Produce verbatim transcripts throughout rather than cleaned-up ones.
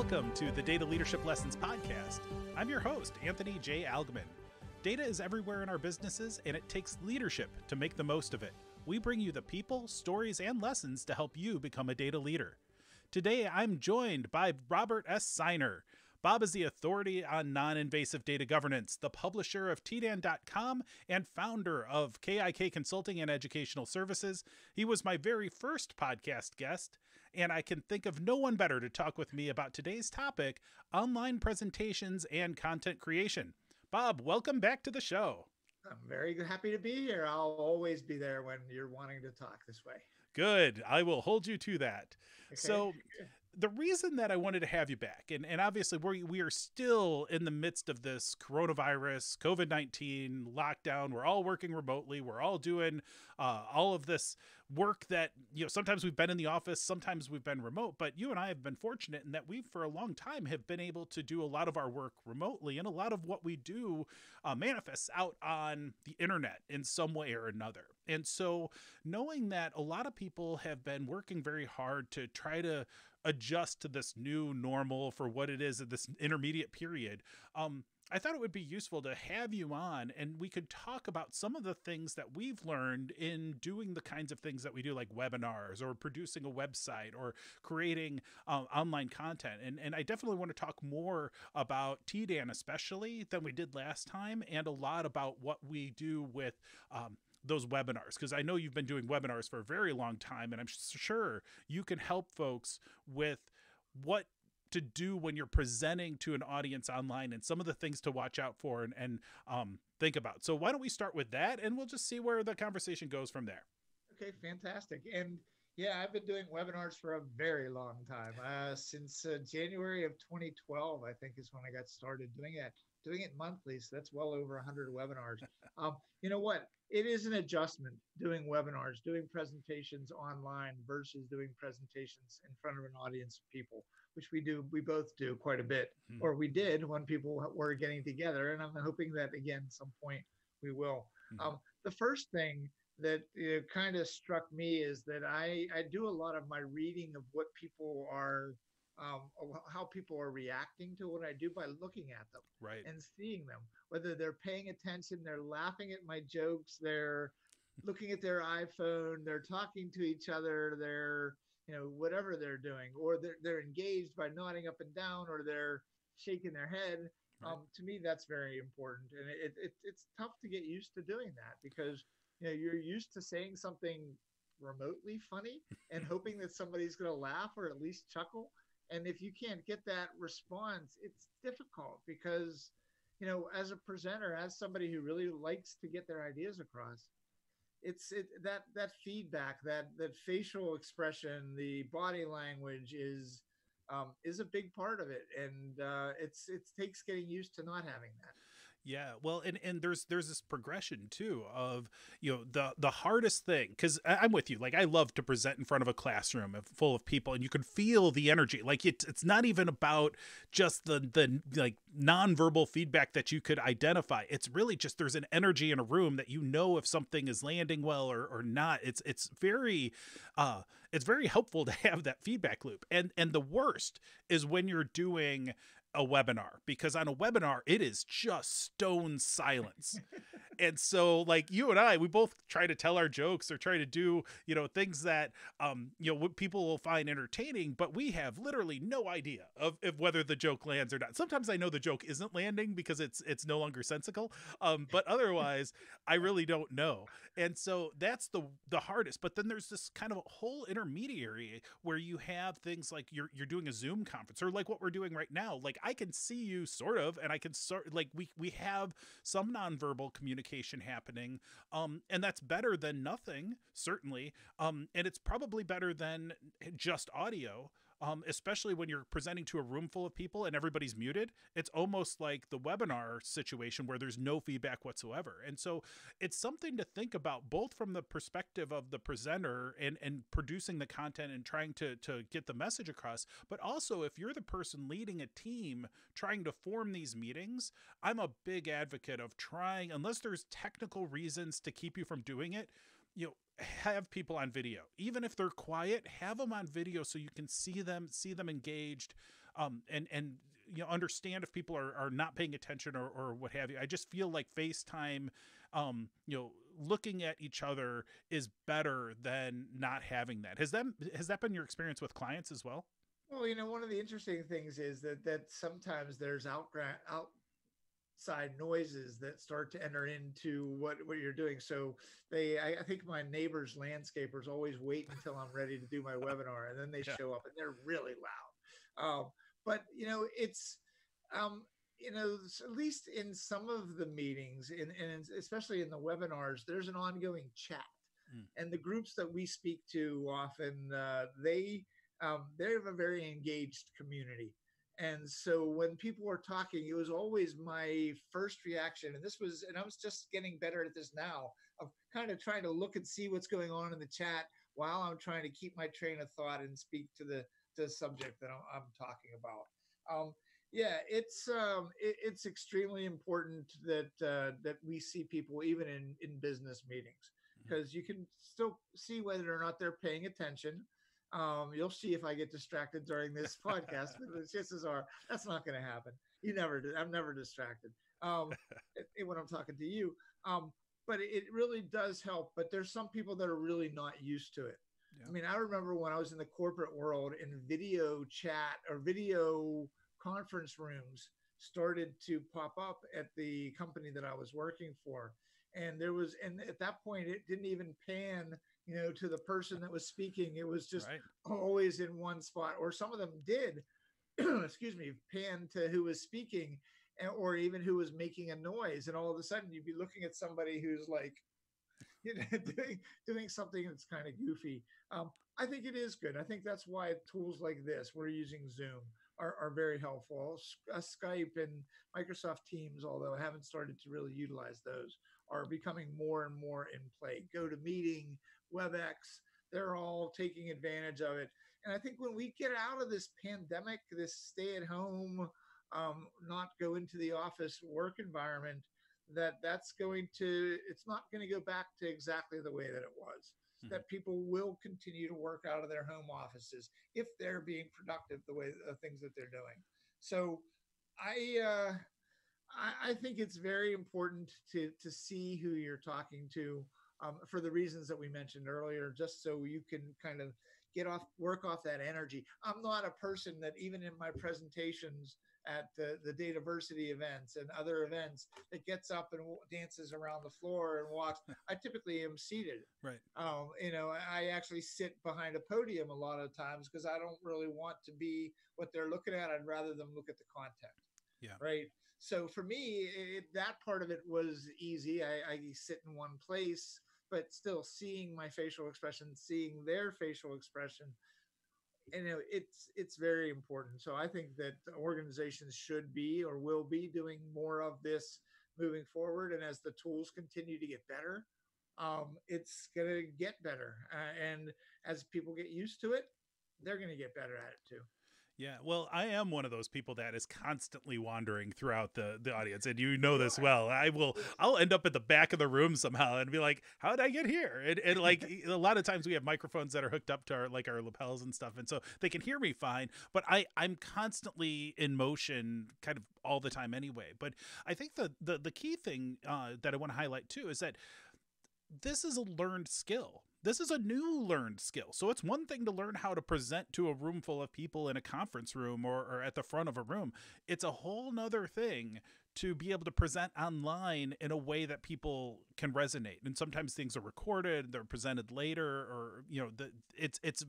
Welcome to the Data Leadership Lessons Podcast. I'm your host, Anthony J. Algmin. Data is everywhere in our businesses, and it takes leadership to make the most of it. We bring you the people, stories, and lessons to help you become a data leader. Today, I'm joined by Robert S. Seiner. Bob is the authority on non-invasive data governance, the publisher of T D A N dot com and founder of K I K Consulting and Educational Services. He was my very first podcast guest, and I can think of no one better to talk with me about today's topic, online presentations and content creation. Bob, welcome back to the show. I'm very happy to be here. I'll always be there when you're wanting to talk this way. Good. I will hold you to that. Okay. So the reason that I wanted to have you back, and, and obviously we're, we are still in the midst of this coronavirus, COVID nineteen lockdown. We're all working remotely. We're all doing uh, all of this work that, you know, sometimes we've been in the office, sometimes we've been remote, but you and I have been fortunate in that we, for a long time, have been able to do a lot of our work remotely, and a lot of what we do uh, manifests out on the internet in some way or another. And so knowing that a lot of people have been working very hard to try to adjust to this new normal for what it is at this intermediate period, um, I thought it would be useful to have you on, and we could talk about some of the things that we've learned in doing the kinds of things that we do, like webinars or producing a website or creating um, online content. And, and I definitely want to talk more about T D A N especially than we did last time, and a lot about what we do with um, those webinars, because I know you've been doing webinars for a very long time, and I'm sure you can help folks with what to do when you're presenting to an audience online and some of the things to watch out for and, and um, think about. So why don't we start with that, and we'll just see where the conversation goes from there. Okay, fantastic. And yeah, I've been doing webinars for a very long time. Uh, since uh, January of twenty twelve, I think, is when I got started doing that, doing it monthly. So that's well over one hundred webinars. Um, you know what? It is an adjustment doing webinars, doing presentations online versus doing presentations in front of an audience of people, which we do, we both do quite a bit, mm-hmm. or we did when people were getting together. And I'm hoping that again, at some point we will. Mm-hmm. Um, the first thing that uh, kind of struck me is that I, I do a lot of my reading of what people are, um, how people are reacting to what I do by looking at them, right, and seeing them, whether they're paying attention, they're laughing at my jokes, they're looking at their iPhone, they're talking to each other, they're, you know, whatever they're doing, or they're, they're engaged by nodding up and down, or they're shaking their head. Right. Um, to me, that's very important. And it, it, it's tough to get used to doing that, because, you know, you're used to saying something remotely funny and hoping that somebody's going to laugh or at least chuckle. And if you can't get that response, it's difficult, because, you know, as a presenter, as somebody who really likes to get their ideas across, it's it, that that feedback, that that facial expression, the body language is um, is a big part of it, and uh, it's it takes getting used to not having that. Yeah, well, and and there's there's this progression too of, you know, the the hardest thing, because I'm with you, like I love to present in front of a classroom full of people, and you can feel the energy. Like it, it's not even about just the the like nonverbal feedback that you could identify. It's really just there's an energy in a room that, you know, if something is landing well or or not. It's it's very uh it's very helpful to have that feedback loop. And and the worst is when you're doing a webinar, because on a webinar, it is just stone silence. And so like you and I, we both try to tell our jokes or try to do, you know, things that, um, you know, what people will find entertaining, but we have literally no idea of, of whether the joke lands or not. Sometimes I know the joke isn't landing because it's, it's no longer sensical. Um, but otherwise I really don't know. And so that's the, the hardest, but then there's this kind of a whole intermediary where you have things like you're, you're doing a Zoom conference, or like what we're doing right now. Like I can see you sort of, and I can sort like we, we have some nonverbal communication happening, um, and that's better than nothing, certainly, um, and it's probably better than just audio, um, especially when you're presenting to a room full of people and everybody's muted. It's almost like the webinar situation where there's no feedback whatsoever, and so it's something to think about, both from the perspective of the presenter and and producing the content and trying to to get the message across, but also if you're the person leading a team trying to form these meetings. I'm a big advocate of trying, unless there's technical reasons to keep you from doing it, you know, have people on video. Even if they're quiet, have them on video so you can see them, see them engaged. um, and, and you know, understand if people are, are not paying attention or, or what have you. I just feel like FaceTime, um, you know, looking at each other is better than not having that. Has that, has that been your experience with clients as well? Well, you know, one of the interesting things is that that sometimes there's outgra- outside noises that start to enter into what, what you're doing. So they, I, I think my neighbor's landscapers always wait until I'm ready to do my webinar, and then they yeah. show up and they're really loud. Um, but, you know, it's, um, you know, at least in some of the meetings, and, and especially in the webinars, there's an ongoing chat. Mm. And the groups that we speak to often, uh, they... Um, they have a very engaged community. And so when people were talking, it was always my first reaction. And this was, and I was just getting better at this now, of kind of trying to look and see what's going on in the chat while I'm trying to keep my train of thought and speak to the, to the subject that I'm, I'm talking about. Um, yeah, it's, um, it, it's extremely important that, uh, that we see people even in, in business meetings, because mm-hmm. you can still see whether or not they're paying attention. Um, you'll see if I get distracted during this podcast, but the chances are that's not going to happen. You never do. I'm never distracted um, when I'm talking to you. Um, but it really does help. But there's some people that are really not used to it. Yeah. I mean, I remember when I was in the corporate world and video chat or video conference rooms started to pop up at the company that I was working for. And there was, and at that point, it didn't even pan, you know, to the person that was speaking. It was just right. always in one spot, or some of them did, excuse me, pan to who was speaking, and, or even who was making a noise. And all of a sudden, you'd be looking at somebody who's like, you know, doing, doing something that's kind of goofy. Um, I think it is good. I think that's why tools like this, we're using Zoom, are, are very helpful. Uh, Skype and Microsoft Teams, although I haven't started to really utilize those, are becoming more and more in play. GoToMeeting, WebEx, they're all taking advantage of it. And I think when we get out of this pandemic, this stay at home, um, not go into the office work environment, that that's going to, it's not going to go back to exactly the way that it was, mm-hmm. that people will continue to work out of their home offices if they're being productive the way the things that they're doing. So I, uh, I, I think it's very important to, to see who you're talking to, um, for the reasons that we mentioned earlier, just so you can kind of get off, work off that energy. I'm not a person that, even in my presentations at the, the Dataversity events and other events, that gets up and dances around the floor and walks. I typically am seated. Right. Um, you know, I actually sit behind a podium a lot of times because I don't really want to be what they're looking at. I'd rather them look at the content. Yeah. Right. So for me, it, that part of it was easy. I, I sit in one place, but still seeing my facial expression, seeing their facial expression, you know, it's, it's very important. So I think that organizations should be, or will be, doing more of this moving forward. And as the tools continue to get better, um, it's going to get better. Uh, and as people get used to it, they're going to get better at it too. Yeah, well, I am one of those people that is constantly wandering throughout the, the audience, and you know this well. I will, I'll end up at the back of the room somehow and be like, "How did I get here?" And, and like a lot of times we have microphones that are hooked up to our like our lapels and stuff, and so they can hear me fine. But I I'm constantly in motion, kind of all the time anyway. But I think the the the key thing uh, that I want to highlight too is that this is a learned skill. This is a new learned skill. So it's one thing to learn how to present to a room full of people in a conference room or, or at the front of a room. It's a whole nother thing to be able to present online in a way that people can resonate. And sometimes things are recorded, they're presented later, or, you know, the, it's, it's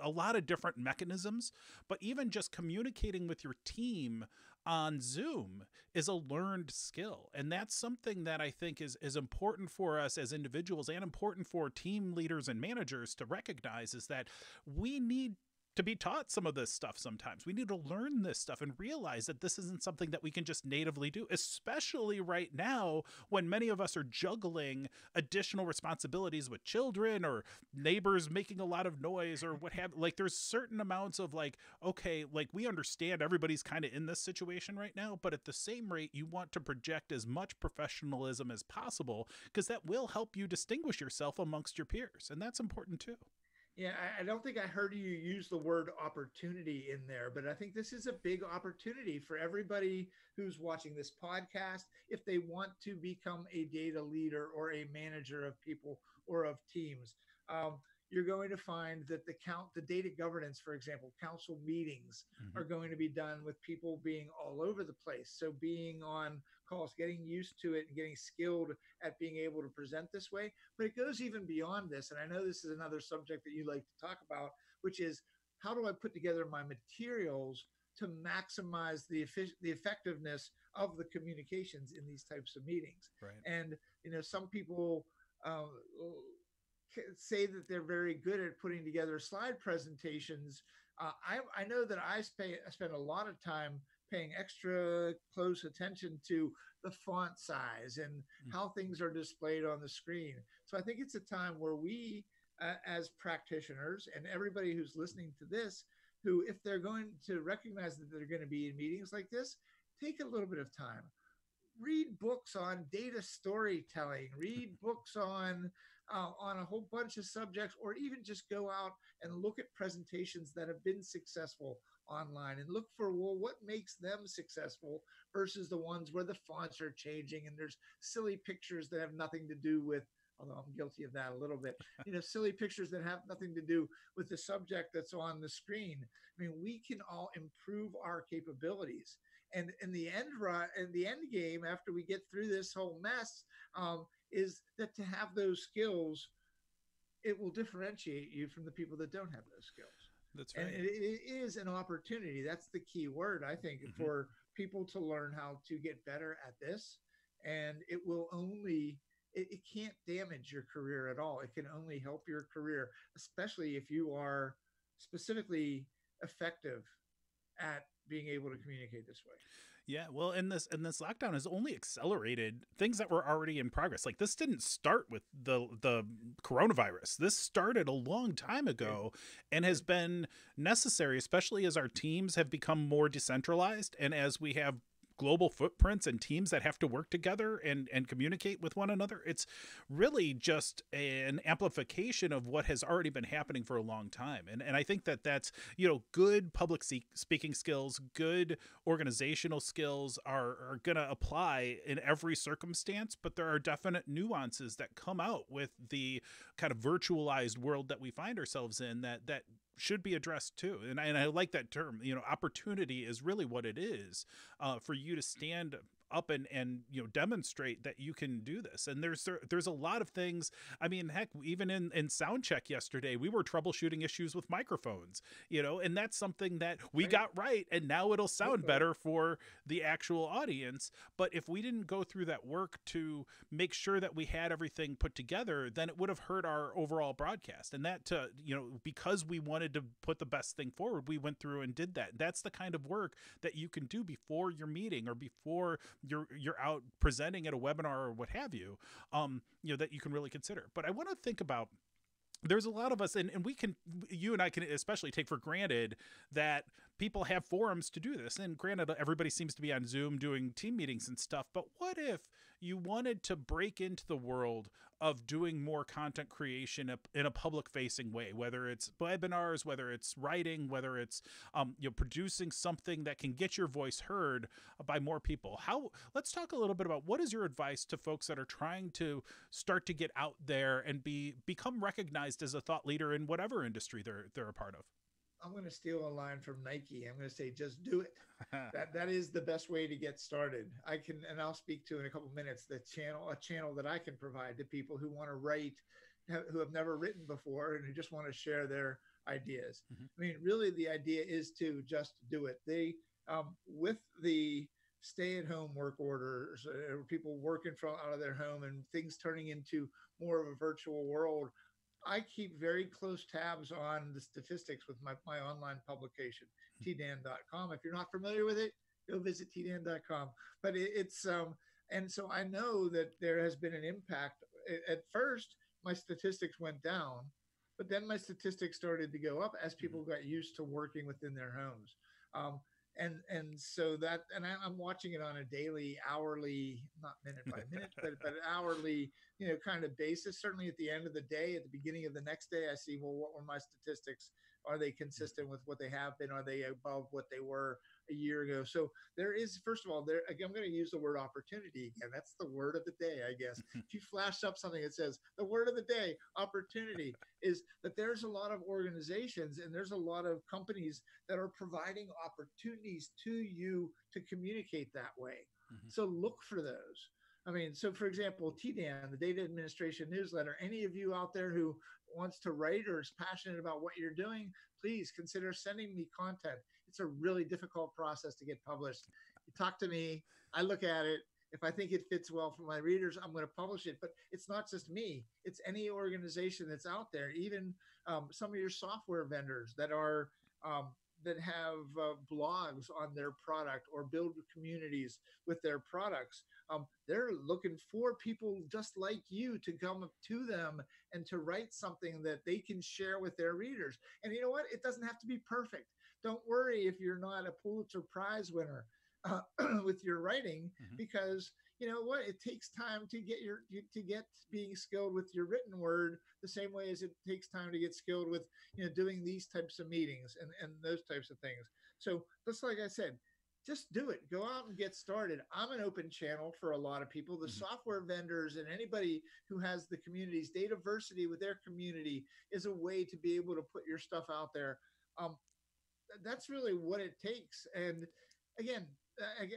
a lot of different mechanisms, but even just communicating with your team on Zoom is a learned skill. And that's something that I think is, is important for us as individuals, and important for team leaders and managers to recognize, is that we need to be taught some of this stuff sometimes. We need to learn this stuff and realize that this isn't something that we can just natively do, especially right now when many of us are juggling additional responsibilities with children or neighbors making a lot of noise or what have, like there's certain amounts of like, okay, like we understand everybody's kind of in this situation right now, but at the same rate, you want to project as much professionalism as possible because that will help you distinguish yourself amongst your peers. And that's important too. Yeah, I don't think I heard you use the word opportunity in there, but I think this is a big opportunity for everybody who's watching this podcast. If they want to become a data leader or a manager of people or of teams, um, you're going to find that the count, the data governance, for example, council meetings mm-hmm. are going to be done with people being all over the place. So being on calls, getting used to it and getting skilled at being able to present this way. But it goes even beyond this. And I know this is another subject that you like to talk about, which is how do I put together my materials to maximize the effic- the effectiveness of the communications in these types of meetings. Right. And, you know, some people, um, say that they're very good at putting together slide presentations. Uh, I, I know that I, spay, I spend a lot of time paying extra close attention to the font size and mm. how things are displayed on the screen. So I think it's a time where we, uh, as practitioners and everybody who's listening to this, who, if they're going to recognize that they're going to be in meetings like this, take a little bit of time. Read books on data storytelling, read books on uh, on a whole bunch of subjects, or even just go out and look at presentations that have been successful online and look for, well, what makes them successful versus the ones where the fonts are changing and there's silly pictures that have nothing to do with, although I'm guilty of that a little bit, you know, silly pictures that have nothing to do with the subject that's on the screen. I mean, we can all improve our capabilities. And in the end, run, in the end game, after we get through this whole mess, um, is that to have those skills, it will differentiate you from the people that don't have those skills. That's right. And it, it is an opportunity. That's the key word, I think, mm-hmm. for people to learn how to get better at this. And it will only, it, it can't damage your career at all. It can only help your career, especially if you are specifically effective at being able to communicate this way. Yeah, well, and this and this lockdown has only accelerated things that were already in progress. Like, this didn't start with the the coronavirus. This started a long time ago and has been necessary, especially as our teams have become more decentralized and as we have global footprints and teams that have to work together and, and communicate with one another. It's really just a, an amplification of what has already been happening for a long time. And and I think that that's, you know, good public speaking skills, good organizational skills are, are going to apply in every circumstance, but there are definite nuances that come out with the kind of virtualized world that we find ourselves in that, that, should be addressed too. And I, and I like that term, you know, opportunity is really what it is, uh, for you to stand up and, and, you know, demonstrate that you can do this. And there's, there, there's a lot of things. I mean, heck, even in, in sound check yesterday, we were troubleshooting issues with microphones, you know, and that's something that we right. got right. And now it'll sound okay. better for the actual audience. But if we didn't go through that work to make sure that we had everything put together, then it would have hurt our overall broadcast. And that, to, you know, because we wanted to put the best thing forward, we went through and did that. That's the kind of work that you can do before your meeting or before you're you're out presenting at a webinar or what have you, um, you know, that you can really consider. But I want to think about, there's a lot of us, and, and we can, you and I can especially take for granted that people have forums to do this. And granted, everybody seems to be on Zoom doing team meetings and stuff. But what if you wanted to break into the world of doing more content creation in a public-facing way, whether it's webinars, whether it's writing, whether it's um, you know, producing something that can get your voice heard by more people? How? Let's talk a little bit about, what is your advice to folks that are trying to start to get out there and be become recognized as a thought leader in whatever industry they're they're a part of? I'm going to steal a line from Nike. I'm going to say, just do it. that that is the best way to get started. I can, and I'll speak to in a couple of minutes, the channel, a channel that I can provide to people who want to write, who have never written before, and who just want to share their ideas. Mm-hmm. I mean, really, the idea is to just do it. They, um, with the stay-at-home work orders, uh, people working from out of their home and things turning into more of a virtual world, I keep very close tabs on the statistics with my, my online publication, T D A N dot com. If you're not familiar with it, go visit T D A N dot com. But it, it's, um, and so I know that there has been an impact. At first, my statistics went down, but then my statistics started to go up as people got used to working within their homes. Um, And and so that, and I, I'm watching it on a daily, hourly, not minute by minute, but, but hourly, you know, kind of basis. Certainly at the end of the day, at the beginning of the next day, I see, well, what were my statistics? Are they consistent with what they have been? Are they above what they were a year ago? So there is, first of all, there, again, I'm going to use the word opportunity again. That's the word of the day, I guess. If you flash up something that says the word of the day, opportunity, is that there's a lot of organizations and there's a lot of companies that are providing opportunities to you to communicate that way. Mm-hmm. So look for those. I mean, so for example, T D A N, the Data Administration Newsletter, any of you out there who wants to write or is passionate about what you're doing, please consider sending me content. It's a really difficult process to get published. You talk to me, I look at it. If I think it fits well for my readers, I'm going to publish it. But it's not just me. It's any organization that's out there, even um, some of your software vendors that are um, that have uh, blogs on their product or build communities with their products. Um, they're looking for people just like you to come up to them and to write something that they can share with their readers. And you know what? It doesn't have to be perfect. Don't worry if you're not a Pulitzer Prize winner uh, with your writing, mm-hmm. because you know what? It takes time to get your to get being skilled with your written word the same way as it takes time to get skilled with, you know, doing these types of meetings and, and those types of things. So just like I said, just do it. Go out and get started. I'm an open channel for a lot of people. The mm-hmm. software vendors and anybody who has the communities, Dataversity with their community is a way to be able to put your stuff out there. Um, that's really what it takes. And again,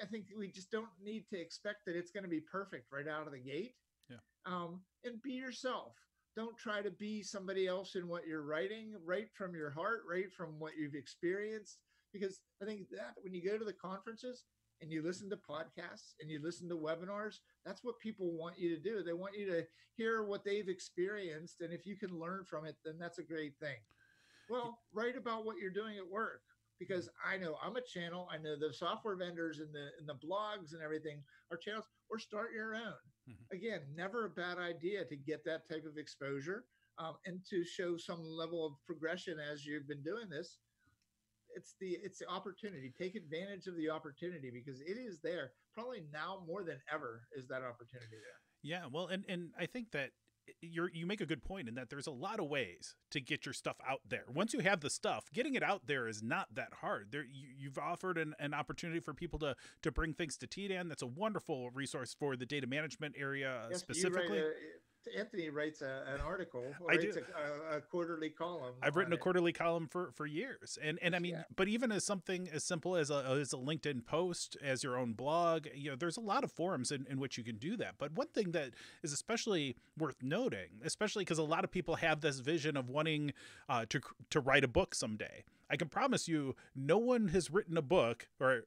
I think we just don't need to expect that it's going to be perfect right out of the gate. Yeah. Um, and be yourself. Don't try to be somebody else in what you're writing. Write from your heart, write from what you've experienced. Because I think that when you go to the conferences and you listen to podcasts and you listen to webinars, that's what people want you to do. They want you to hear what they've experienced. And if you can learn from it, then that's a great thing. Well, write about what you're doing at work. Because I know I'm a channel. I know the software vendors and the and the blogs and everything are channels. Or start your own. Mm-hmm. Again, never a bad idea to get that type of exposure um, and to show some level of progression as you've been doing this. It's the it's the opportunity. Take advantage of the opportunity because it is there. Probably now more than ever is that opportunity there. Yeah. Well, and and I think that. You're, you make a good point in that there's a lot of ways to get your stuff out there. Once you have the stuff, getting it out there is not that hard. There, you, you've offered an, an opportunity for people to to bring things to T D A N. That's a wonderful resource for the data management area yes, specifically. You write a, Anthony writes a, an article. Or I writes do. A, a quarterly column. I've written a it. quarterly column for, for years. And and I mean, yeah. but even as something as simple as a, as a LinkedIn post, as your own blog, you know, there's a lot of forums in, in which you can do that. But one thing that is especially worth noting, especially because a lot of people have this vision of wanting uh, to to write a book someday. I can promise you no one has written a book, or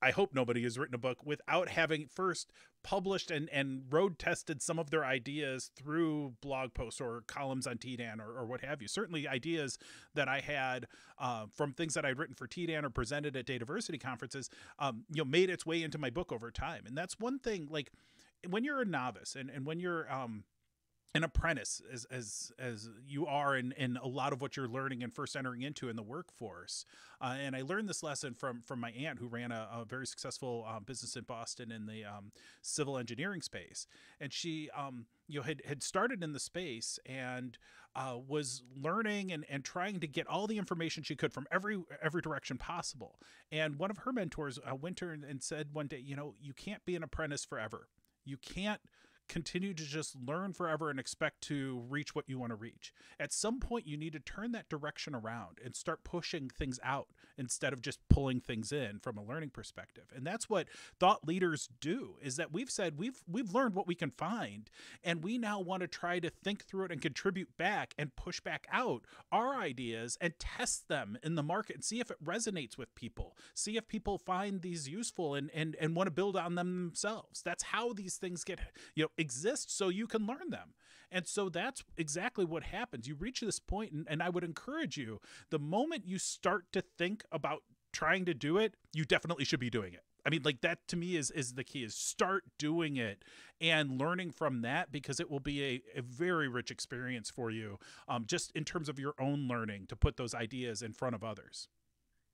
I hope nobody has written a book, without having first published and, and road tested some of their ideas through blog posts or columns on T D A N or, or what have you. Certainly ideas that I had uh, from things that I'd written for T D A N or presented at Dataversity conferences, um, you know, made its way into my book over time. And that's one thing, like when you're a novice and, and when you're... Um, an apprentice as as as you are in, in a lot of what you're learning and first entering into in the workforce. Uh, and I learned this lesson from from my aunt, who ran a, a very successful uh, business in Boston in the um, civil engineering space. And she um, you know, had, had started in the space and uh, was learning and, and trying to get all the information she could from every every direction possible. And one of her mentors uh, went to her and said one day, you know, you can't be an apprentice forever. You can't continue to just learn forever and expect to reach what you want to reach. At some point, you need to turn that direction around and start pushing things out instead of just pulling things in from a learning perspective. And that's what thought leaders do, is that we've said we've we've learned what we can find, and we now want to try to think through it and contribute back and push back out our ideas and test them in the market and see if it resonates with people, see if people find these useful and and, and want to build on them themselves. That's how these things get, you know, exist, so you can learn them. And so that's exactly what happens. You reach this point, and, and I would encourage you, the moment you start to think about trying to do it, you definitely should be doing it. I mean, like, that to me is is the key, is start doing it and learning from that, because it will be a, a very rich experience for you, um, just in terms of your own learning to put those ideas in front of others.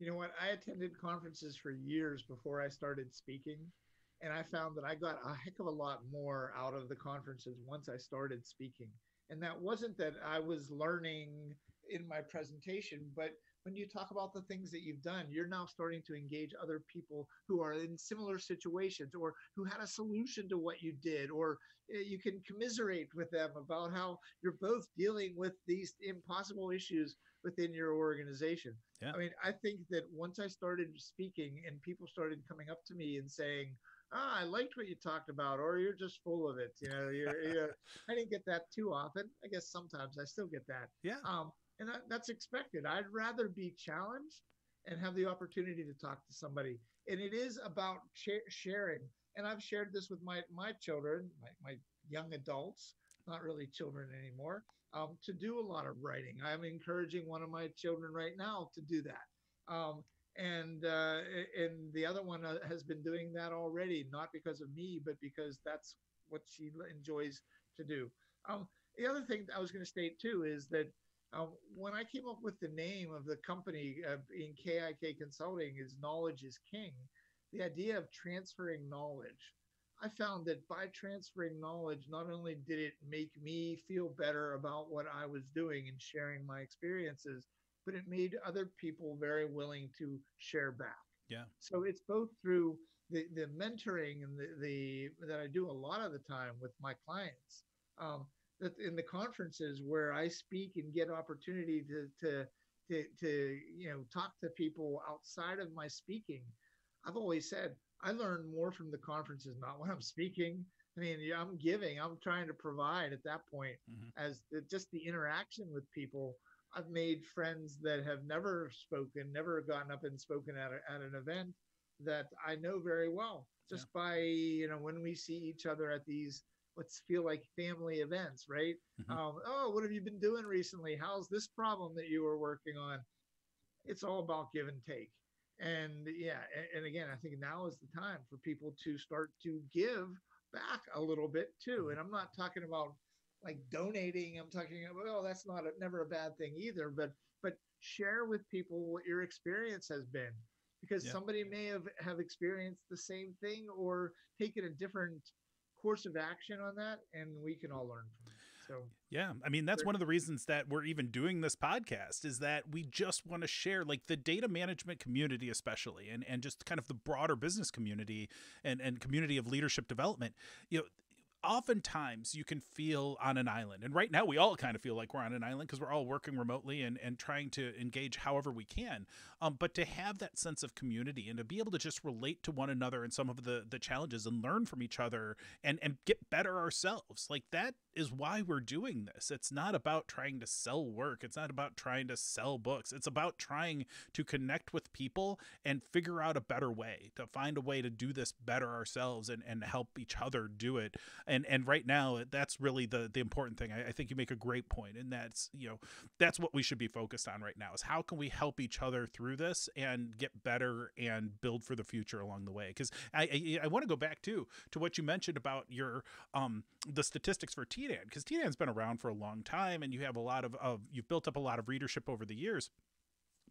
You know what? I attended conferences for years before I started speaking, and I found that I got a heck of a lot more out of the conferences once I started speaking. And that wasn't that I was learning in my presentation, but when you talk about the things that you've done, you're now starting to engage other people who are in similar situations or who had a solution to what you did, or you can commiserate with them about how you're both dealing with these impossible issues within your organization. Yeah. I mean, I think that once I started speaking and people started coming up to me and saying, ah, I liked what you talked about, or you're just full of it. You know, you're, you're, I didn't get that too often. I guess sometimes I still get that. Yeah. Um, and that, that's expected. I'd rather be challenged and have the opportunity to talk to somebody. And it is about sh- sharing. And I've shared this with my, my children, my, my young adults, not really children anymore, um, to do a lot of writing. I'm encouraging one of my children right now to do that. Um, and uh, and the other one has been doing that already, not because of me, but because that's what she enjoys to do. Um, the other thing I was going to state, too, is that Uh, when I came up with the name of the company uh, in K I K Consulting is Knowledge is King, the idea of transferring knowledge. I found that by transferring knowledge, not only did it make me feel better about what I was doing and sharing my experiences, but it made other people very willing to share back. Yeah. So it's both through the, the mentoring and the, the that I do a lot of the time with my clients. Um, That in the conferences where I speak and get opportunity to, to to to you know talk to people outside of my speaking, I've always said I learn more from the conferences, not when I'm speaking. I mean, I'm giving, I'm trying to provide at that point. Mm-hmm. As the, just the interaction with people. I've made friends that have never spoken, never gotten up and spoken at a, at an event that I know very well, just yeah. by you know when we see each other at these. Let's feel like family events, right? Mm-hmm. Um, oh, what have you been doing recently? How's this problem that you were working on? It's all about give and take. And yeah, and, and again, I think now is the time for people to start to give back a little bit too. And I'm not talking about like donating. I'm talking about, well, that's not a, never a bad thing either, but, but share with people what your experience has been, because yeah. somebody may have, have experienced the same thing or taken a different course of action on that, and we can all learn from it. So yeah, I mean, that's one of the reasons that we're even doing this podcast, is that we just want to share like the data management community, especially, and and just kind of the broader business community and and community of leadership development. You know, oftentimes you can feel on an island, and right now we all kind of feel like we're on an island because we're all working remotely and, and trying to engage however we can. Um, but to have that sense of community and to be able to just relate to one another and some of the, the challenges and learn from each other and, and get better ourselves, like that is why we're doing this. It's not about trying to sell work. It's not about trying to sell books. It's about trying to connect with people and figure out a better way, to find a way to do this better ourselves and, and help each other do it. And And and right now, that's really the the important thing. I, I think you make a great point, and that's you know that's what we should be focused on right now, is how can we help each other through this and get better and build for the future along the way. Because I I, I want to go back to to what you mentioned about your um the statistics for T D A N, because T D A N's been around for a long time, and you have a lot of, of you've built up a lot of readership over the years.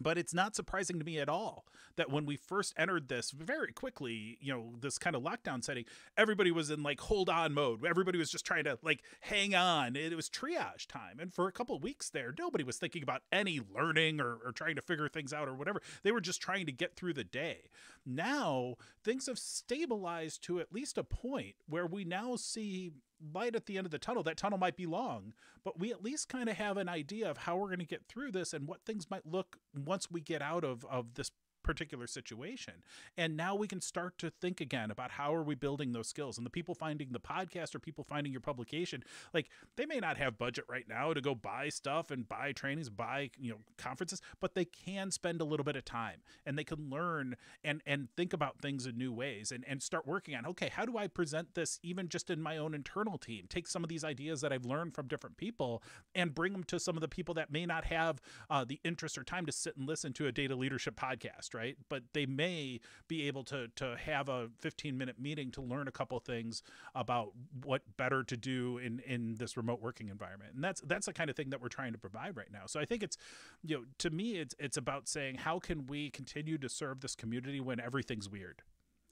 But it's not surprising to me at all that when we first entered this very quickly, you know, this kind of lockdown setting, everybody was in like hold on mode. Everybody was just trying to like hang on. It was triage time. And for a couple of weeks there, nobody was thinking about any learning or, or trying to figure things out or whatever. They were just trying to get through the day. Now things have stabilized to at least a point where we now see light at the end of the tunnel. That tunnel might be long, but we at least kind of have an idea of how we're going to get through this and what things might look once we get out of, of this particular situation. And now we can start to think again about how are we building those skills. And the people finding the podcast or people finding your publication, like they may not have budget right now to go buy stuff and buy trainings, buy, you know, conferences, but they can spend a little bit of time and they can learn and, and think about things in new ways and, and start working on, okay, how do I present this even just in my own internal team? Take some of these ideas that I've learned from different people and bring them to some of the people that may not have uh, the interest or time to sit and listen to a data leadership podcast fast, right? But they may be able to to have a fifteen minute meeting to learn a couple things about what better to do in in this remote working environment. And that's that's the kind of thing that we're trying to provide right now. So I think it's, you know, to me, it's it's about saying, how can we continue to serve this community when everything's weird?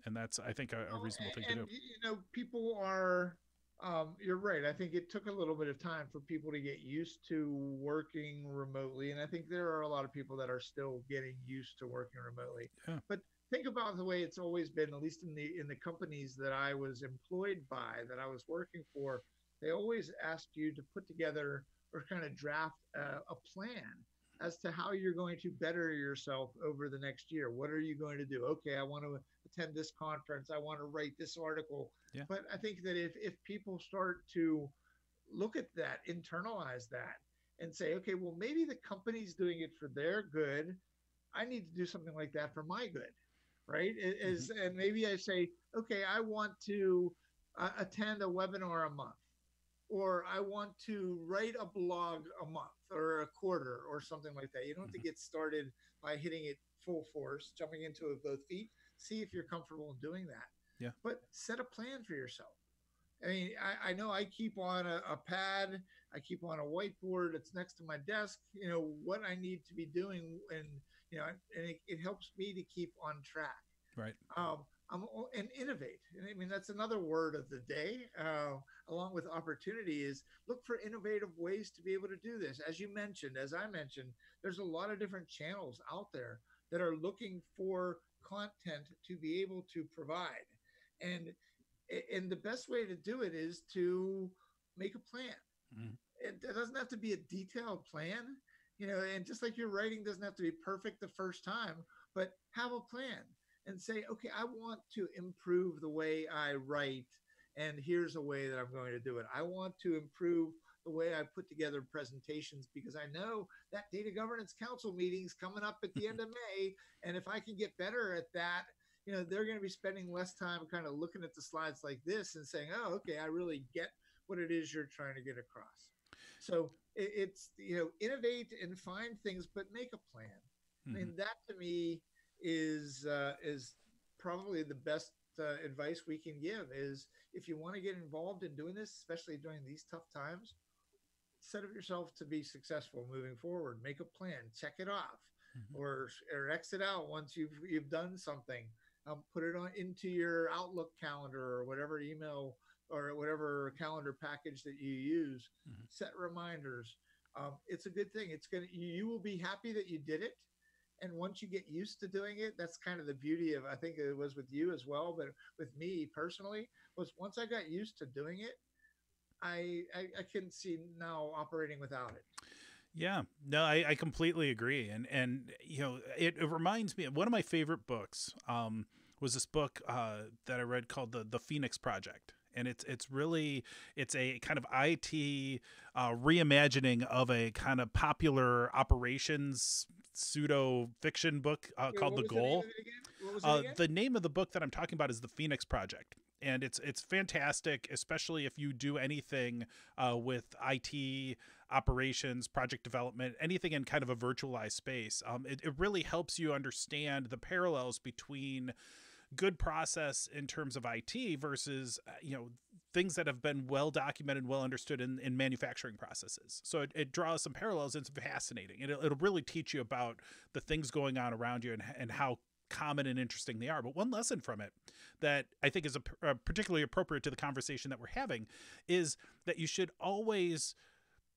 And that's, I think, a, a reasonable thing and, to do. You know, people are, um, you're right. I think it took a little bit of time for people to get used to working remotely. And I think there are a lot of people that are still getting used to working remotely. Yeah. But think about the way it's always been, at least in the, in the companies that I was employed by, that I was working for, they always asked you to put together or kind of draft a, a plan as to how you're going to better yourself over the next year. What are you going to do? Okay, I want to attend this conference. I want to write this article. Yeah. But I think that if, if people start to look at that, internalize that, and say, okay, well, maybe the company's doing it for their good. I need to do something like that for my good, right? Mm-hmm. Is, and maybe I say, okay, I want to uh, attend a webinar a month, or I want to write a blog a month or a quarter or something like that. You don't have to get started by hitting it full force, jumping into it with both feet. See if you're comfortable in doing that. Yeah. But set a plan for yourself. I mean, I, I know I keep on a, a pad, I keep on a whiteboard, it's next to my desk, you know, what I need to be doing. And, you know, and it, it helps me to keep on track. Right. Um, I'm, and innovate. And I mean, that's another word of the day, uh, along with opportunity, is look for innovative ways to be able to do this. As you mentioned, as I mentioned, there's a lot of different channels out there that are looking for content to be able to provide. And, and the best way to do it is to make a plan. Mm-hmm. It, it doesn't have to be a detailed plan, you know, and just like your writing doesn't have to be perfect the first time, but have a plan. And say, okay, I want to improve the way I write, and here's a way that I'm going to do it. I want to improve the way I put together presentations, because I know that Data Governance Council meeting's coming up at the end of May, and if I can get better at that, you know, they're going to be spending less time kind of looking at the slides like this and saying, oh, okay, I really get what it is you're trying to get across. So it's, you know, innovate and find things, but make a plan. Mm-hmm. I mean, that to me is uh, is probably the best uh, advice we can give, is if you want to get involved in doing this, especially during these tough times, set up yourself to be successful moving forward. Make a plan, check it off, mm-hmm. or, or exit out once you've, you've done something. Um, put it on into your Outlook calendar or whatever email or whatever calendar package that you use, mm-hmm. set reminders. Um, it's a good thing. It's gonna, you will be happy that you did it. And once you get used to doing it, that's kind of the beauty of, I think it was with you as well, but with me personally, was once I got used to doing it, I I, I couldn't see now operating without it. Yeah, no, I, I completely agree. And, and you know, it, it reminds me of one of my favorite books, um, was this book uh, that I read called The, the Phoenix Project. And it's it's really it's a kind of I T uh, reimagining of a kind of popular operations pseudo fiction book uh, yeah, called The Goal. The, uh, the name of the book that I'm talking about is The Phoenix Project. And it's it's fantastic, especially if you do anything uh, with I T operations, project development, anything in kind of a virtualized space. Um, it, it really helps you understand the parallels between good process in terms of I T versus, you know, things that have been well documented, well understood in, in manufacturing processes. So it, it draws some parallels. It's fascinating. It'll, it'll really teach you about the things going on around you and, and how common and interesting they are. But one lesson from it that I think is a, uh, particularly appropriate to the conversation that we're having is that you should always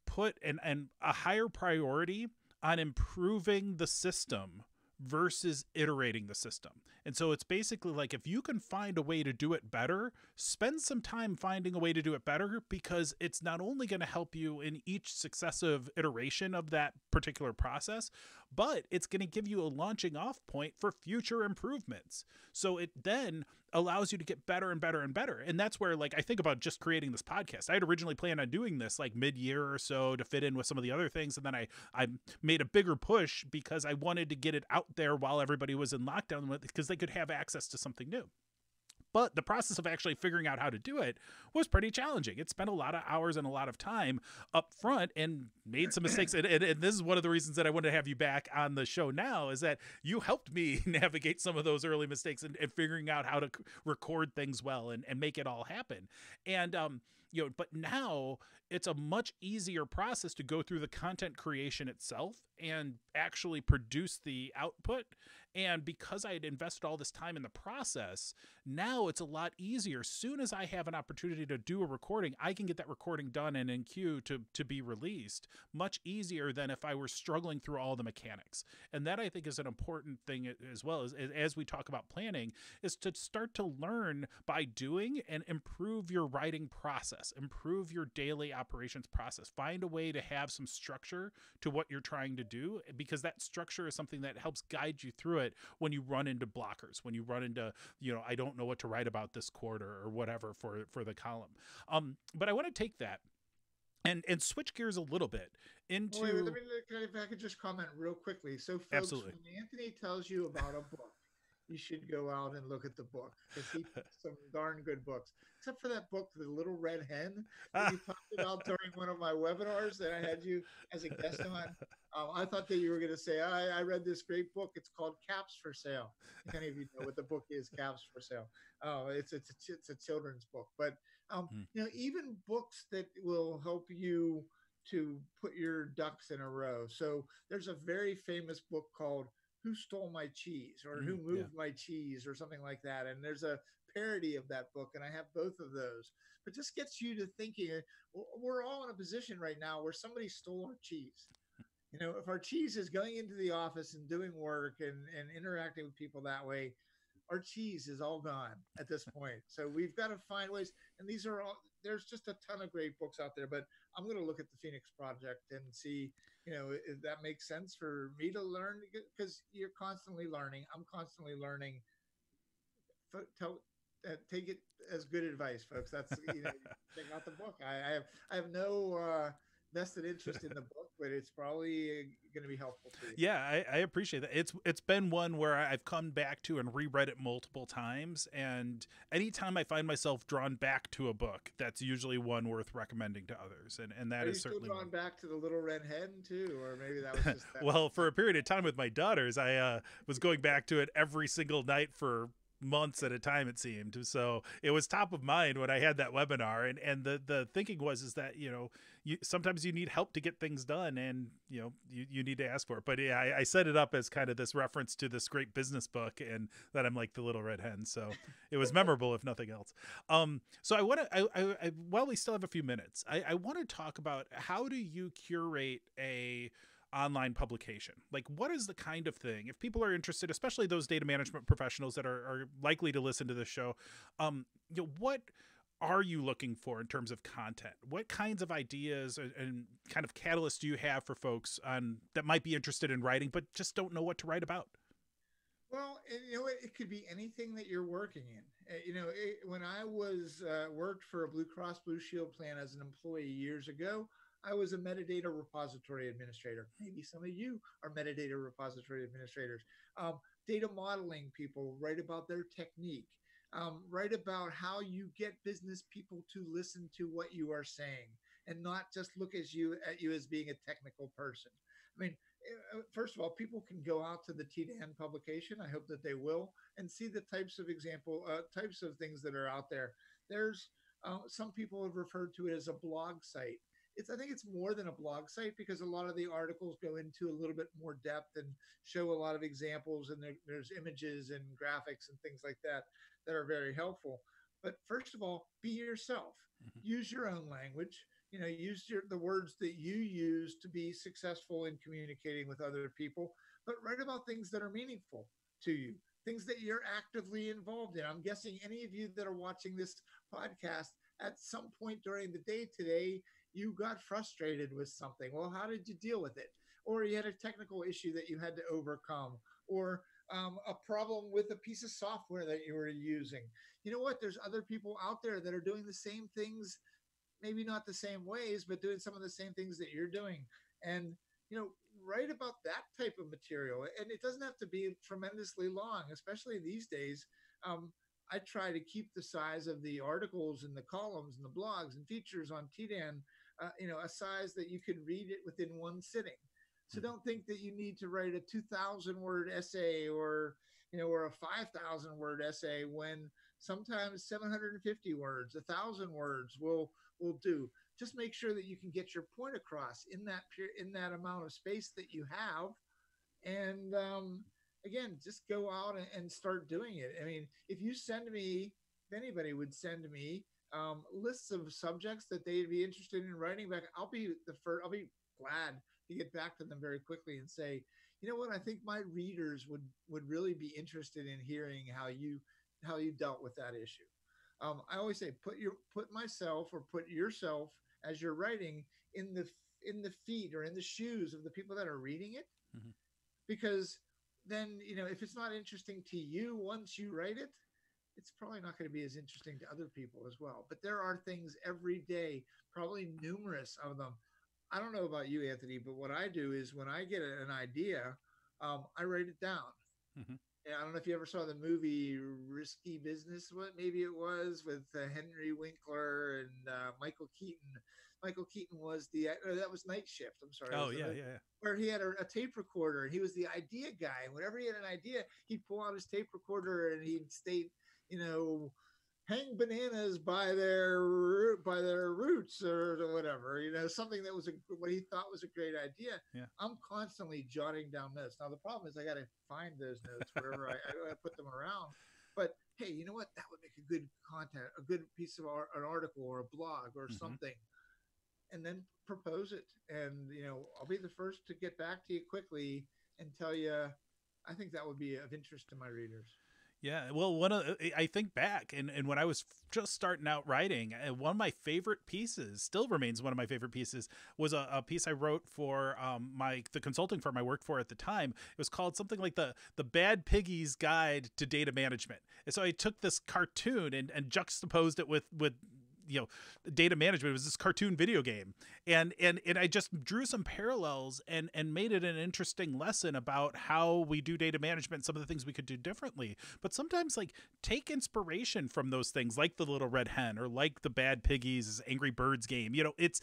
put an, an, a higher priority on improving the system versus iterating the system. And so it's basically like, if you can find a way to do it better, spend some time finding a way to do it better, because it's not only going to help you in each successive iteration of that particular process, but it's going to give you a launching off point for future improvements. So it then allows you to get better and better and better. And that's where, like, I think about just creating this podcast. I had originally planned on doing this like mid-year or so to fit in with some of the other things. And then I, I made a bigger push because I wanted to get it out there while everybody was in lockdown, because they could have access to something new. But the process of actually figuring out how to do it was pretty challenging. It spent a lot of hours and a lot of time up front and made some mistakes. And, and, and this is one of the reasons that I wanted to have you back on the show now, is that you helped me navigate some of those early mistakes and, and figuring out how to record things well and, and make it all happen. And, um, you know, but now it's a much easier process to go through the content creation itself and actually produce the output. And because I had invested all this time in the process, now it's a lot easier. As soon as I have an opportunity to do a recording, I can get that recording done and in queue to, to be released much easier than if I were struggling through all the mechanics. And that, I think, is an important thing as well, as, as we talk about planning, is to start to learn by doing and improve your writing process, improve your daily operations process. Find a way to have some structure to what you're trying to do, because that structure is something that helps guide you through it when you run into blockers, when you run into, you know, I don't know what to write about this quarter or whatever for, for the column. Um, but I want to take that and, and switch gears a little bit into... Wait, wait, let me, if I could just comment real quickly. So folks, absolutely, when Anthony tells you about a book, you should go out and look at the book, because he has some darn good books, except for that book, The Little Red Hen, that you talked about during one of my webinars that I had you as a guest on. Um, I thought that you were going to say, I, I read this great book. It's called Caps for Sale. If any of you know what the book is, Caps for Sale. Uh, it's, it's, a, it's a children's book. But um, mm. you know, even books that will help you to put your ducks in a row. So there's a very famous book called Who Stole My Cheese, or mm, Who Moved yeah. My Cheese, or something like that. And there's a parody of that book, and I have both of those. But just gets you to thinking, we're all in a position right now where somebody stole our cheese. You know, if our cheese is going into the office and doing work and, and interacting with people that way, our cheese is all gone at this point. So we've got to find ways. And these are all, there's just a ton of great books out there, but I'm going to look at the Phoenix Project and see, you know, if that makes sense for me to learn, because you're constantly learning. I'm constantly learning. Tell, uh, take it as good advice, folks. That's, you know, check out the book. I, I have, I have no, uh, vested interest in the book, but it's probably going to be helpful for you. Yeah, I, I appreciate that. It's it's been one where I've come back to and reread it multiple times, and anytime I find myself drawn back to a book, that's usually one worth recommending to others. And and that Are is you still certainly drawn one. back to The Little Red Hen too, or maybe that was just that. Well, for a period of time with my daughters, I uh, was going back to it every single night for months at a time, it seemed. So it was top of mind when I had that webinar, and and the the thinking was is that, you know, you sometimes you need help to get things done, and you know you, you need to ask for it. But yeah, I, I set it up as kind of this reference to this great business book, and that I'm like the Little Red Hen, so it was memorable if nothing else. Um, so I want to, I, I, I while we still have a few minutes, I, I want to talk about, how do you curate a online publication? Like, what is the kind of thing, if people are interested, especially those data management professionals that are, are likely to listen to this show, um, you know, what are you looking for in terms of content? What kinds of ideas and, and kind of catalysts do you have for folks on that might be interested in writing, but just don't know what to write about? Well, you know, it, it could be anything that you're working in. You know, it, when I was uh, worked for a Blue Cross Blue Shield plan as an employee years ago, I was a metadata repository administrator. Maybe some of you are metadata repository administrators. Um, data modeling people write about their technique. Um, write about how you get business people to listen to what you are saying and not just look as you, at you as being a technical person. I mean, first of all, people can go out to the T D A N publication. I hope that they will, and see the types of example, uh, types of things that are out there. There's uh, some people have referred to it as a blog site. It's, I think it's more than a blog site, because a lot of the articles go into a little bit more depth and show a lot of examples, and there, there's images and graphics and things like that that are very helpful. But first of all, be yourself. Mm-hmm. Use your own language. You know, use your, the words that you use to be successful in communicating with other people, but write about things that are meaningful to you, things that you're actively involved in. I'm guessing any of you that are watching this podcast at some point during the day today, you got frustrated with something. Well, how did you deal with it? Or you had a technical issue that you had to overcome, or um, a problem with a piece of software that you were using. You know what? There's other people out there that are doing the same things, maybe not the same ways, but doing some of the same things that you're doing. And, you know, write about that type of material. And it doesn't have to be tremendously long, especially these days. Um, I try to keep the size of the articles and the columns and the blogs and features on T D A N, uh, you know, a size that you can read it within one sitting. So don't think that you need to write a two thousand word essay or, you know, or a five thousand word essay when sometimes seven hundred fifty words, one thousand words will will do. Just make sure that you can get your point across in that in that amount of space that you have. And um, again, just go out and start doing it. I mean, if you send me, if anybody would send me um, lists of subjects that they'd be interested in writing back, I'll be the first. I'll be glad to get back to them very quickly and say, you know what, I think my readers would would really be interested in hearing how you how you dealt with that issue. Um, I always say, put your put myself or put yourself as you're writing in the in the feet or in the shoes of the people that are reading it, mm-hmm. because then, you know, if it's not interesting to you once you write it, it's probably not going to be as interesting to other people as well. But there are things every day, probably numerous of them. I don't know about you, Anthony, but what I do is when I get an idea, um, I write it down. Mm-hmm. Yeah, I don't know if you ever saw the movie Risky Business, what maybe it was, with uh, Henry Winkler and uh, Michael Keaton. Michael Keaton was the, uh, that was Night Shift, I'm sorry. Oh, yeah, the, yeah, yeah. Where he had a, a tape recorder and he was the idea guy. And whenever he had an idea, he'd pull out his tape recorder and he'd state, you know, hang bananas by their by their roots or whatever, you know, something that was a, what he thought was a great idea. Yeah. I'm constantly jotting down notes. Now, the problem is I got to find those notes wherever I, I put them around. But, hey, you know what? That would make a good content, a good piece of art, an article or a blog or mm-hmm. something, and then propose it. And, you know, I'll be the first to get back to you quickly and tell you, I think that would be of interest to my readers. Yeah, well, one of I think back, and, and when I was just starting out writing, one of my favorite pieces, still remains one of my favorite pieces, was a, a piece I wrote for um, my the consulting firm I worked for at the time. It was called something like the the Bad Piggy's Guide to Data Management. And so I took this cartoon and, and juxtaposed it with with. you know, data management. It was this cartoon video game. And, and, and I just drew some parallels and, and made it an interesting lesson about how we do data management, some of the things we could do differently, but sometimes like take inspiration from those things like the Little Red Hen or like the Bad Piggies, Angry Birds game. You know, it's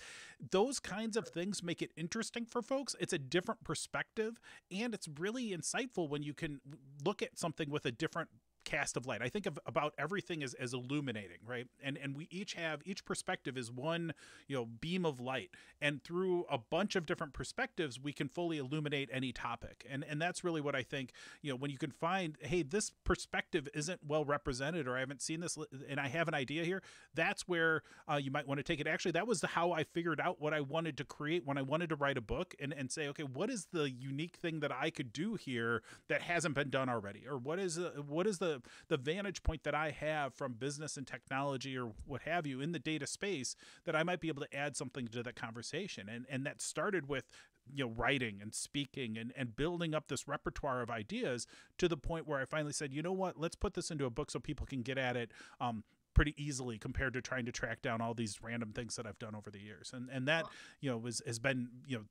those kinds of things make it interesting for folks. It's a different perspective and it's really insightful when you can look at something with a different cast of light. I think of about everything as, as illuminating, right? And and we each have, each perspective is one, you know, beam of light. And through a bunch of different perspectives, we can fully illuminate any topic. And and that's really what I think, you know, when you can find, hey, this perspective isn't well represented, or I haven't seen this and I have an idea here, that's where uh, you might want to take it. Actually, that was the, how I figured out what I wanted to create when I wanted to write a book and, and say, okay, what is the unique thing that I could do here that hasn't been done already? Or what is, uh, what is the The, the vantage point that I have from business and technology or what have you in the data space that I might be able to add something to that conversation. And, and that started with, you know, writing and speaking and, and building up this repertoire of ideas to the point where I finally said, you know what, let's put this into a book so people can get at it um, pretty easily compared to trying to track down all these random things that I've done over the years. And, and that, you know, was, has been, you know,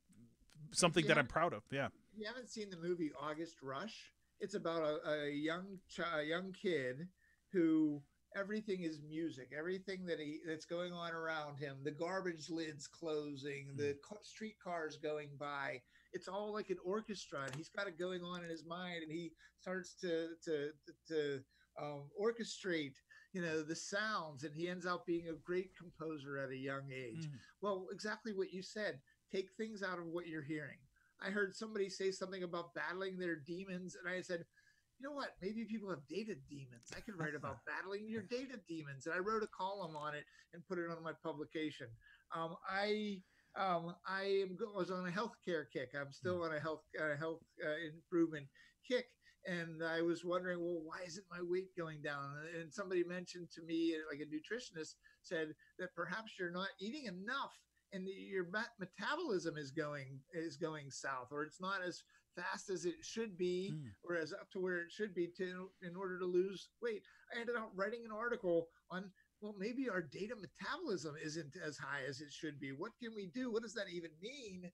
something that I'm proud of. Yeah. If you haven't seen the movie August Rush, it's about a, a young ch a young kid who everything is music, everything that he that's going on around him, the garbage lids closing, mm. the street cars going by. It's all like an orchestra, and he's got it going on in his mind, and he starts to to to um, orchestrate, you know, the sounds, and he ends up being a great composer at a young age. Mm. Well, exactly what you said. Take things out of what you're hearing. I heard somebody say something about battling their demons. And I said, you know what? Maybe people have data demons. I could write about battling your data demons. And I wrote a column on it and put it on my publication. Um, I um, I am, was on a healthcare kick. I'm still on a health, uh, health uh, improvement kick. And I was wondering, well, why isn't my weight going down? And somebody mentioned to me, like a nutritionist said, that perhaps you're not eating enough, and your metabolism is going is going south, or it's not as fast as it should be, mm. or as up to where it should be to in order to lose weight. I ended up writing an article on, well, maybe our data metabolism isn't as high as it should be. What can we do? What does that even mean?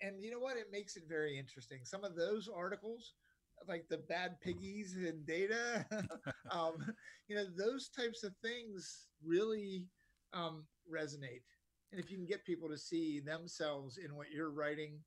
And you know what? It makes it very interesting. Some of those articles like the bad piggies in data. um, you know, those types of things really um, resonate. And if you can get people to see themselves in what you're writing,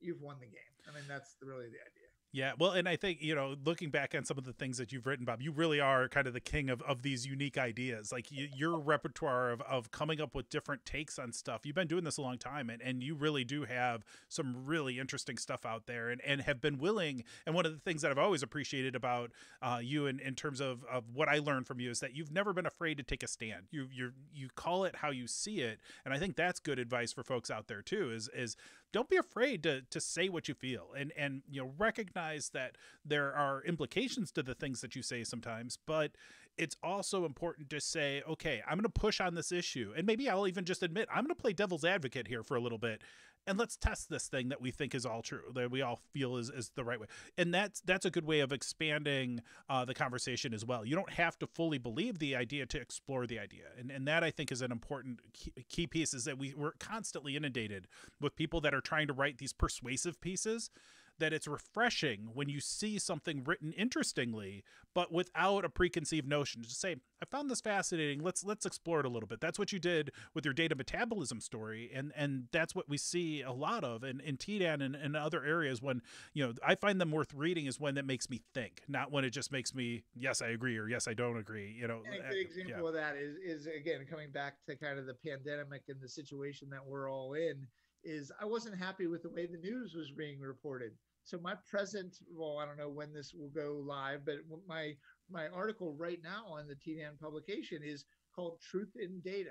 you've won the game. I mean, that's the, really the idea. Yeah. Well, and I think, you know, looking back on some of the things that you've written, Bob, you really are kind of the king of, of these unique ideas. Like you, your repertoire of, of coming up with different takes on stuff. You've been doing this a long time, and, and you really do have some really interesting stuff out there, and, and have been willing. And one of the things that I've always appreciated about uh, you in, in terms of, of what I learned from you is that you've never been afraid to take a stand. You you you call it how you see it. And I think that's good advice for folks out there, too, is is don't be afraid to, to say what you feel, and, and you know, recognize that there are implications to the things that you say sometimes, but it's also important to say, okay, I'm going to push on this issue. And maybe I'll even just admit, I'm going to play devil's advocate here for a little bit. And let's test this thing that we think is all true, that we all feel is, is the right way. And that's, that's a good way of expanding uh, the conversation as well. You don't have to fully believe the idea to explore the idea. And, and that, I think, is an important key, key piece, is that we, we're constantly inundated with people that are trying to write these persuasive pieces, that it's refreshing when you see something written interestingly, but without a preconceived notion. Just say, I found this fascinating. Let's let's explore it a little bit. That's what you did with your data metabolism story. And, and that's what we see a lot of in, in T D A N and, and other areas. When, you know, I find them worth reading is when that makes me think, not when it just makes me, yes, I agree, or yes, I don't agree. You know, and a good example yeah. of that is, is, again, coming back to kind of the pandemic and the situation that we're all in, is I wasn't happy with the way the news was being reported. So my present, well, I don't know when this will go live, but my, my article right now on the T D A N publication is called Truth in Data,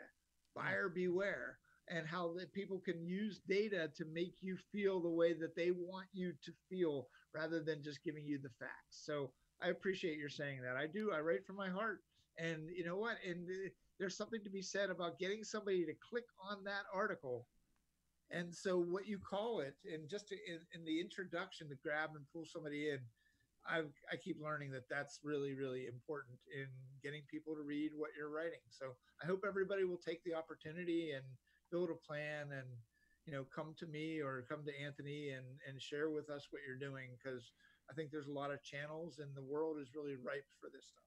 Buyer Beware, and how that people can use data to make you feel the way that they want you to feel, rather than just giving you the facts. So I appreciate your saying that. I do. I write from my heart. And you know what? And there's something to be said about getting somebody to click on that article. And so what you call it, and just to, in, in the introduction, to grab and pull somebody in, I've, I keep learning that that's really, really important in getting people to read what you're writing. So I hope everybody will take the opportunity and build a plan, and, you know, come to me or come to Anthony and, and share with us what you're doing, because I think there's a lot of channels and the world is really ripe for this stuff.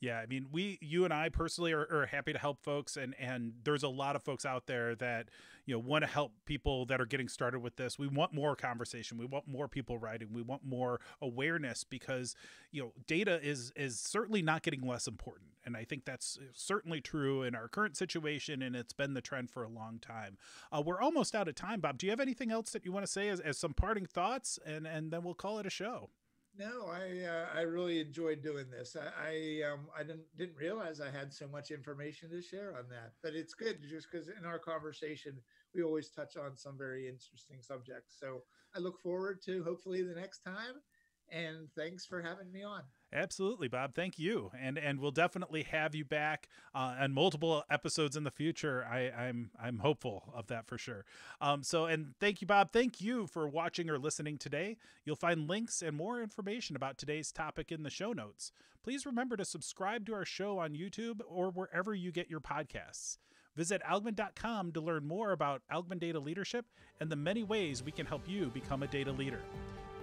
Yeah, I mean, we, you and I personally are, are happy to help folks, and and there's a lot of folks out there that, you know, want to help people that are getting started with this. We want more conversation. We want more people writing. We want more awareness, because, you know, data is is certainly not getting less important, and I think that's certainly true in our current situation, and it's been the trend for a long time. Uh, we're almost out of time, Bob. Do you have anything else that you want to say as, as some parting thoughts, and and then we'll call it a show? No, I uh, I really enjoyed doing this. I I, um, I didn't didn't realize I had so much information to share on that, but it's good, just because in our conversation we always touch on some very interesting subjects. So I look forward to hopefully the next time, and thanks for having me on. Absolutely, Bob. Thank you, and and we'll definitely have you back uh, on multiple episodes in the future. I, I'm I'm hopeful of that for sure. Um, so, and thank you, Bob. Thank you for watching or listening today. You'll find links and more information about today's topic in the show notes. Please remember to subscribe to our show on YouTube or wherever you get your podcasts. Visit Algmin dot com to learn more about Algmin Data Leadership and the many ways we can help you become a data leader.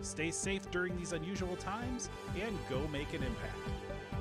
Stay safe during these unusual times, and go make an impact.